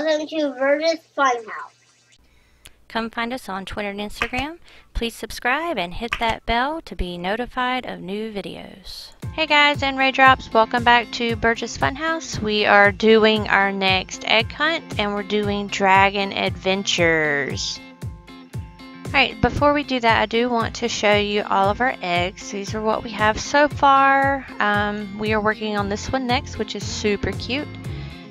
Welcome to Burgess Funhouse. Come find us on Twitter and Instagram. Please subscribe and hit that bell to be notified of new videos. Hey guys and Raydrops, welcome back to Burgess Funhouse. We are doing our next egg hunt and we're doing Dragon Adventures. Alright, before we do that, I do want to show you all of our eggs. These are what we have so far. We are working on this one next, which is super cute.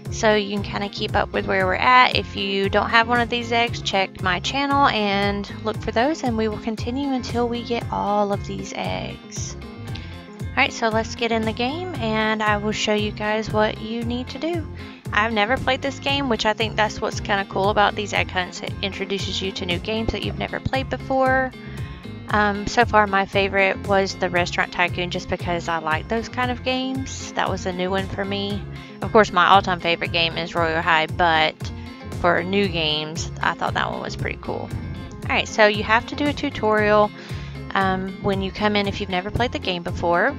So you can kind of keep up with where we're at. If you don't have one of these eggs, check my channel and look for those, and we will continue until we get all of these eggs. Alright, so let's get in the game and I will show you guys what you need to do. I've never played this game, which I think that's what's kind of cool about these egg hunts. It introduces you to new games that you've never played before. So far my favorite was the Restaurant Tycoon, just because I like those kind of games. That was a new one for me. Of course my all-time favorite game is Royal High, but for new games I thought that one was pretty cool. Alright, so you have to do a tutorial when you come in if you've never played the game before.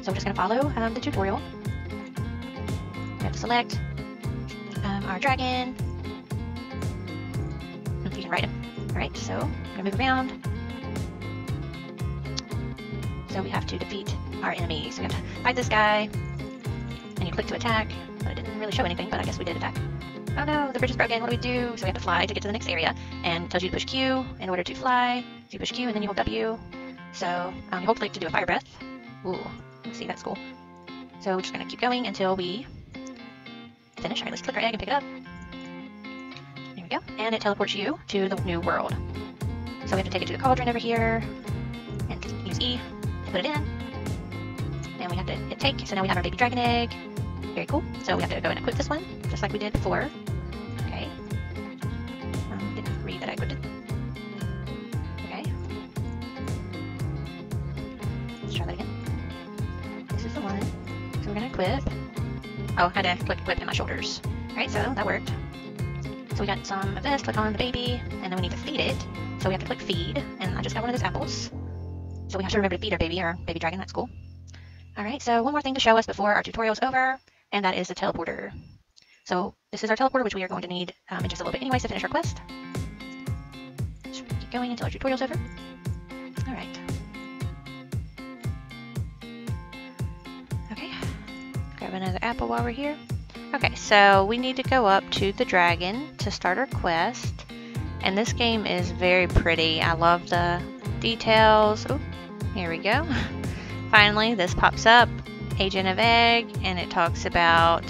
So we're just going to follow the tutorial. We have to select our dragon. You can write him. Alright, so we're going to move around. So we have to defeat our enemies. We have to fight this guy. And you click to attack. But it didn't really show anything, but I guess we did attack. Oh no, the bridge is broken, what do we do? So we have to fly to get to the next area. And it tells you to push Q in order to fly. So you push Q and then you hold W. So you hold click to do a fire breath. Ooh, see, that's cool. So we're just going to keep going until we finish. Alright, let's click our egg and pick it up. And it teleports you to the new world. So we have to take it to the cauldron over here, and use E to put it in. And we have to hit take, so now we have our baby dragon egg. Very cool. So we have to go and equip this one, just like we did before. Okay. Didn't read that I equipped it. Okay. Let's try that again. This is the one. So we're gonna equip. Oh, I had to click in my shoulders. Alright, so that worked. So we got some of this, click on the baby, and then we need to feed it. So we have to click feed, and I just got one of those apples. So we have to remember to feed our baby dragon, that's cool. Alright, so one more thing to show us before our tutorial's over, and that is the teleporter. So this is our teleporter, which we are going to need in just a little bit anyways to finish our quest. Just keep going until our tutorial's over. Alright. Okay, grab another apple while we're here. Okay, so we need to go up to the dragon to start our quest, and this game is very pretty. I love the details. Oh, here we go. Finally, this pops up, Agent of Egg, and it talks about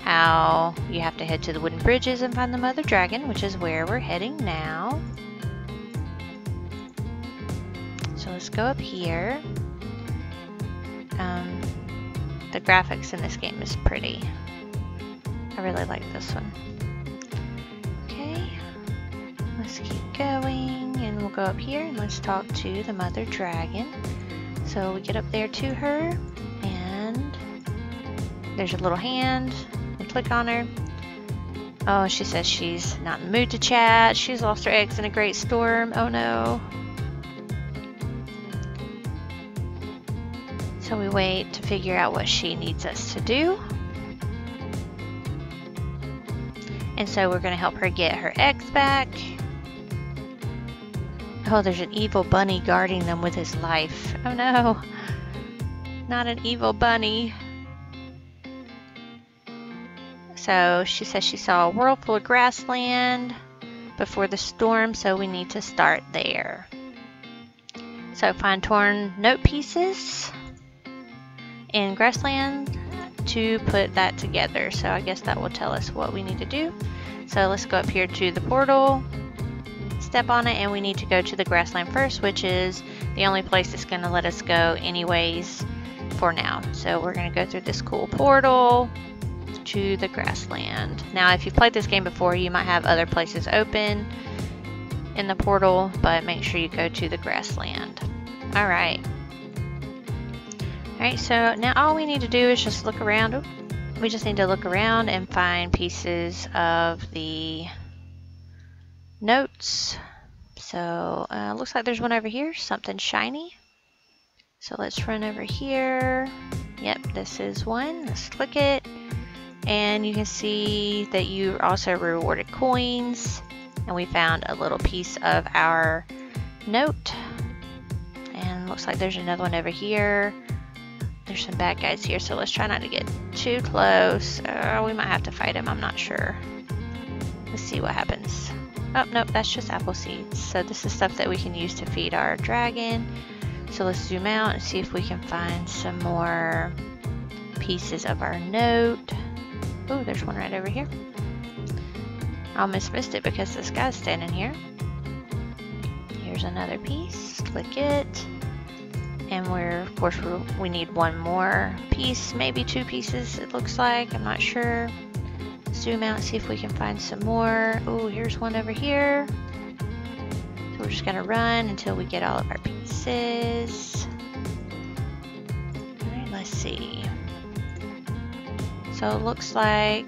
how you have to head to the wooden bridges and find the mother dragon, which is where we're heading now. So let's go up here. The graphics in this game is pretty. I really like this one. Okay, let's keep going and we'll go up here and let's talk to the mother dragon. So we get up there to her and there's a little hand. We click on her. Oh, she says she's not in the mood to chat. She's lost her eggs in a great storm. Oh no. So we wait to figure out what she needs us to do. And so we're going to help her get her eggs back. Oh, there's an evil bunny guarding them with his life. Oh no, not an evil bunny. So she says she saw a world full of grassland before the storm, so we need to start there. So find torn note pieces in grassland to put that together. So I guess that will tell us what we need to do. So let's go up here to the portal, step on it, and we need to go to the grassland first, which is the only place that's going to let us go anyways for now. So we're going to go through this cool portal to the grassland. Now if you've played this game before, you might have other places open in the portal, but make sure you go to the grassland. Alright, so now all we need to do is just look around. Oops. We just need to look around and find pieces of the notes. So looks like there's one over here, something shiny. So let's run over here. Yep, this is one. Let's click it. and you can see that you also rewarded coins, and we found a little piece of our note, and looks like there's another one over here. There's some bad guys here, so let's try not to get too close. We might have to fight him, I'm not sure. Let's see what happens. Oh, nope, that's just apple seeds. So this is stuff that we can use to feed our dragon. So let's zoom out and see if we can find some more pieces of our note. Oh, there's one right over here. I almost missed it because this guy's standing here. Here's another piece, click it. And we're, of course, we need one more piece, maybe two pieces it looks like, I'm not sure. Zoom out and see if we can find some more. Oh, here's one over here. So we're just gonna run until we get all of our pieces. All right, let's see. So it looks like,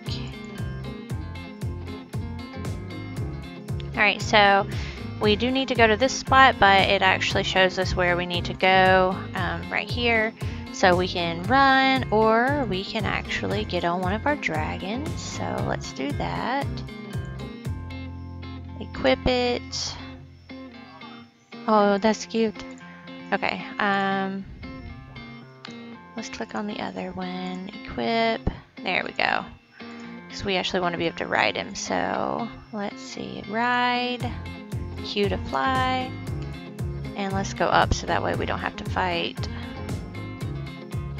all right, so we do need to go to this spot, but it actually shows us where we need to go right here. So we can run, or we can actually get on one of our dragons. So let's do that. Equip it. Oh, that's cute. Okay, let's click on the other one, equip. There we go. Because we actually want to be able to ride him. So let's see, ride. Q to fly, and let's go up so that way we don't have to fight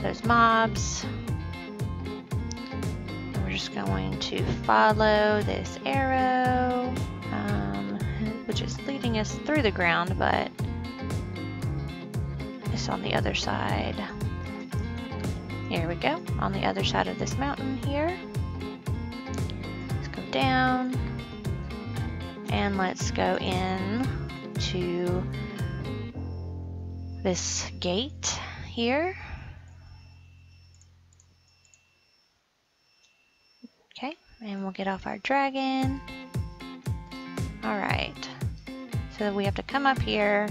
those mobs. And we're just going to follow this arrow, which is leading us through the ground, but it's on the other side. Here we go, on the other side of this mountain here. Let's go down. And let's go in to this gate here. Okay, and we'll get off our dragon. All right, so we have to come up here.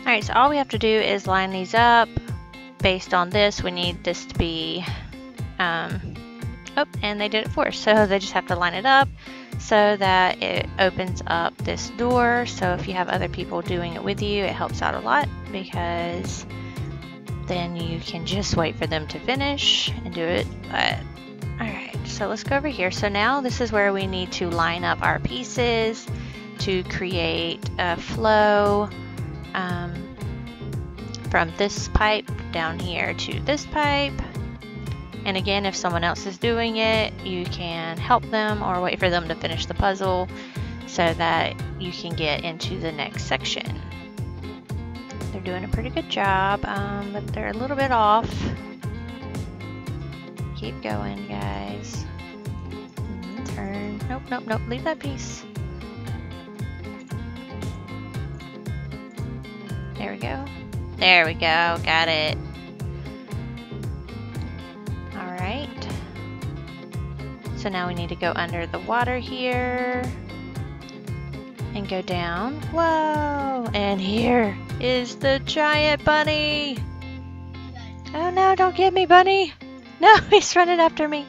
All right, so all we have to do is line these up. Based on this, we need this to be, oh, and they did it for us. So they just have to line it up, so that it opens up this door. So if you have other people doing it with you, it helps out a lot, because then you can just wait for them to finish and do it. But all right, so let's go over here. So now this is where we need to line up our pieces to create a flow from this pipe down here to this pipe. And again, if someone else is doing it, you can help them or wait for them to finish the puzzle so that you can get into the next section. They're doing a pretty good job, but they're a little bit off. Keep going, guys. Turn. Nope, nope, nope. Leave that piece. There we go. There we go. Got it. Alright, so now we need to go under the water here and go down. Whoa! And here is the giant bunny! Oh no, don't get me, bunny! No, he's running after me!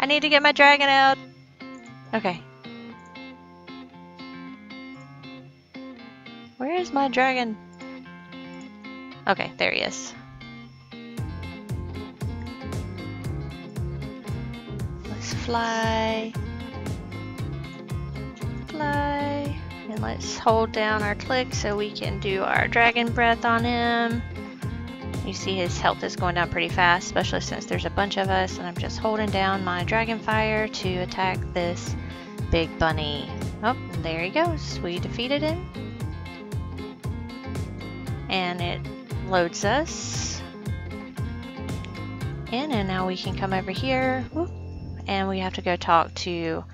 I need to get my dragon out! Okay. Where is my dragon? Okay, there he is. Fly, fly, and let's hold down our click so we can do our dragon breath on him. You see his health is going down pretty fast, especially since there's a bunch of us, and I'm just holding down my dragon fire to attack this big bunny. Oh, and there he goes. We defeated him. And it loads us in, and now we can come over here. Whoop. And we have to go talk to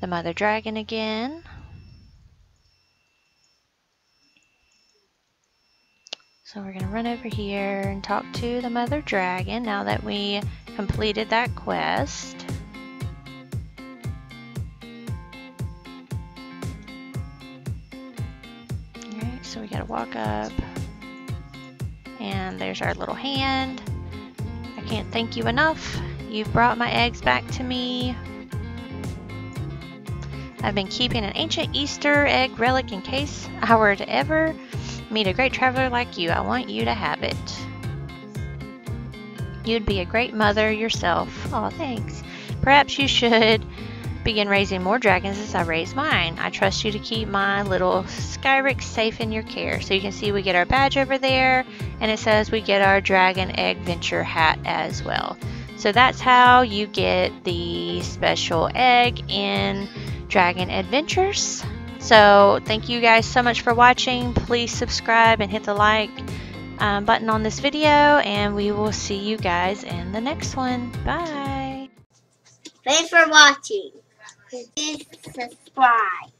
the mother dragon again. So we're going to run over here and talk to the mother dragon now that we completed that quest. Alright, so we got to walk up. And there's our little hand. I can't thank you enough. You've brought my eggs back to me. I've been keeping an ancient Easter egg relic in case I were to ever meet a great traveler like you. I want you to have it. You'd be a great mother yourself. Oh, thanks. Perhaps you should begin raising more dragons as I raise mine. I trust you to keep my little Skyrick safe in your care. So you can see we get our badge over there, and it says we get our Dragon Eggventure hat as well. So that's how you get the special egg in Dragon Adventures. So thank you guys so much for watching. Please subscribe and hit the like button on this video, and we will see you guys in the next one. Bye. Thanks for watching. Please subscribe.